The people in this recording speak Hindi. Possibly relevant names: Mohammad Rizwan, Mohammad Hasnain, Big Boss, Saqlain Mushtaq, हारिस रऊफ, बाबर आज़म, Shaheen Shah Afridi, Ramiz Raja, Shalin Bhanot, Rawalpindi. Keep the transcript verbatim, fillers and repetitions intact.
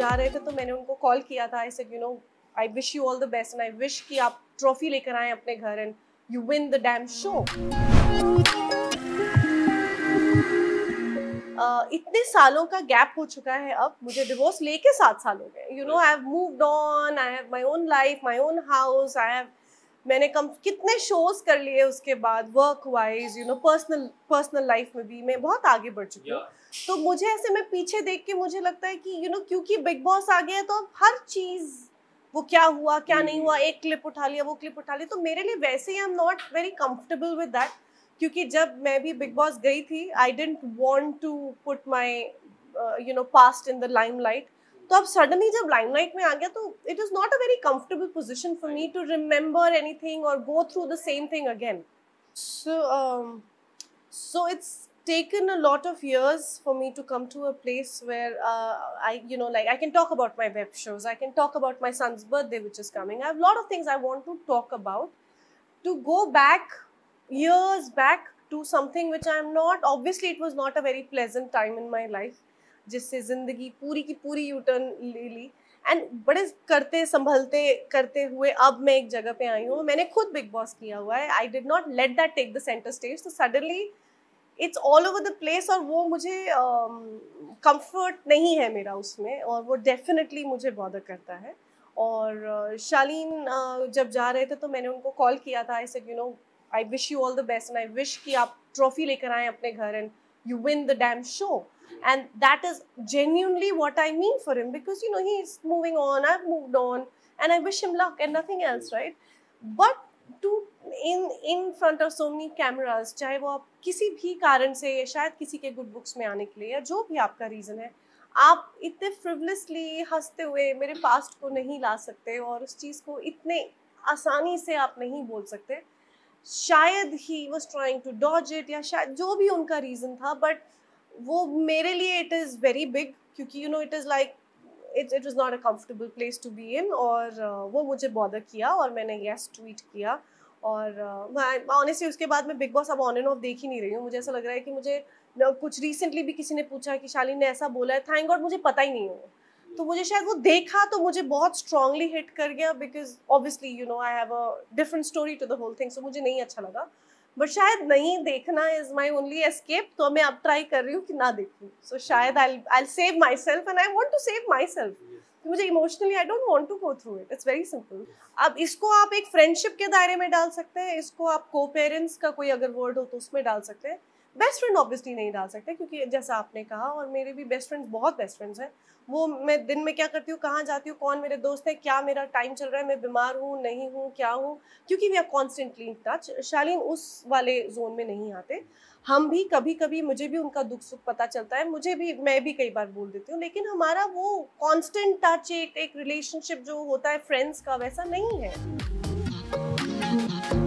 जा रहे थे तो मैंने उनको कॉल किया था, I said you know I wish you all the best and I wish कि आप ट्रॉफी लेकर आए अपने घर and you win the damn show. Uh, इतने सालों का गैप हो चुका है, अब मुझे डिवोर्स लेके सात साल हो गए। You know I have moved on, I have my own life, my own house, I have मैंने कम कितने शोज कर लिए उसके बाद, work wise, you know personal personal life में भी मैं बहुत आगे बढ़ चुकी हूँ। yeah. तो मुझे ऐसे मैं पीछे देख के मुझे लगता है कि यू you नो know, क्योंकि बिग बॉस आ गया है तो अब हर चीज़ वो क्या हुआ क्या mm. नहीं हुआ, एक क्लिप उठा लिया वो क्लिप उठा लिया, तो मेरे लिए वैसे ही I am not very comfortable with that. क्योंकि जब मैं भी बिग बॉस गई थी I didn't want to put my you know past in the limelight, तो अब सडनली जब लाइमलाइट में आ गया तो it is not a very comfortable position for me to remember anything और go through the same thing again. So so it's taken a lot of years for me to come to a place where I you know like I can talk about my web shows, I can talk about my son's birthday which is coming, I have lot of things I want to talk about, to go back years back to something which I am not, obviously it was not a very pleasant time in my life, जिससे जिंदगी पूरी की पूरी यूटर्न ले ली एंड बड़े करते संभलते करते हुए अब मैं एक जगह पे आई हूँ। मैंने खुद बिग बॉस किया हुआ है, I did not let that take the centre stage, तो suddenly it's all over the place और वो मुझे कंफर्ट um, नहीं है मेरा उसमें और वो डेफिनेटली मुझे बॉदर करता है। और शालीन uh, जब जा रहे थे तो मैंने उनको कॉल किया था, I said you know I wish you all the best and I wish कि आप trophy लेकर आएं अपने घर and you win the damn show, and that is genuinely what I mean for him because you know he is moving on, I've moved on and I wish him luck and nothing else, right? But to in in front of so many cameras, चाहे वो आप किसी भी कारण से शायद किसी के good books में आने के लिए या जो भी आपका reason है, आप इतने frivolously हंसते हुए मेरे past को नहीं ला सकते और उस चीज़ को इतने आसानी से आप नहीं बोल सकते। शायद ही was trying to dodge it या शायद जो भी उनका रीज़न था, बट वो मेरे लिए इट इज़ वेरी बिग क्योंकि you know it is like it it is not a comfortable place to be in, और वो मुझे बॉदर किया और मैंने येस ट्वीट किया। और ऑनेस्टली उसके बाद मैं बिग बॉस अब ऑन एंड ऑफ देख ही नहीं रही हूँ। मुझे ऐसा लग रहा है कि मुझे कुछ रिसेंटली भी किसी ने पूछा कि शालीन ने ऐसा बोला है, थैंक गॉड मुझे पता ही नहीं हो, तो मुझे शायद वो देखा तो मुझे बहुत स्ट्रांगली हिट कर गया because obviously you know I have a different story to the whole thing, so मुझे नहीं अच्छा लगा, बट शायद नहीं देखना इज माई ओनली एस्केप, तो मैं अब ट्राई कर रही हूँ कि ना देखूँ। सो so, शायद I I save myself and I want to save myself, मुझे emotionally I don't want to go through it, it's very simple. अब इसको आप एक फ्रेंडशिप के दायरे में डाल सकते हैं, इसको आप को पेरेंट्स का कोई अगर वर्ड हो तो उसमें डाल सकते हैं, बेस्ट फ्रेंड ऑब्वियसली नहीं डाल सकते क्योंकि जैसा आपने कहा, और मेरे भी बेस्ट फ्रेंड्स बहुत बेस्ट फ्रेंड्स हैं, वो मैं दिन में क्या करती हूँ, कहाँ जाती हूँ, कौन मेरे दोस्त हैं, क्या मेरा टाइम चल रहा है, मैं बीमार हूँ नहीं हूँ क्या हूँ, क्योंकि we are constantly in touch. Shaleen उस वाले जोन में नहीं आते, हम भी कभी कभी मुझे भी उनका दुख सुख पता चलता है, मुझे भी मैं भी कई बार बोल देती हूँ, लेकिन हमारा वो कॉन्स्टेंट टच एक एक रिलेशनशिप जो होता है फ्रेंड्स का वैसा नहीं है।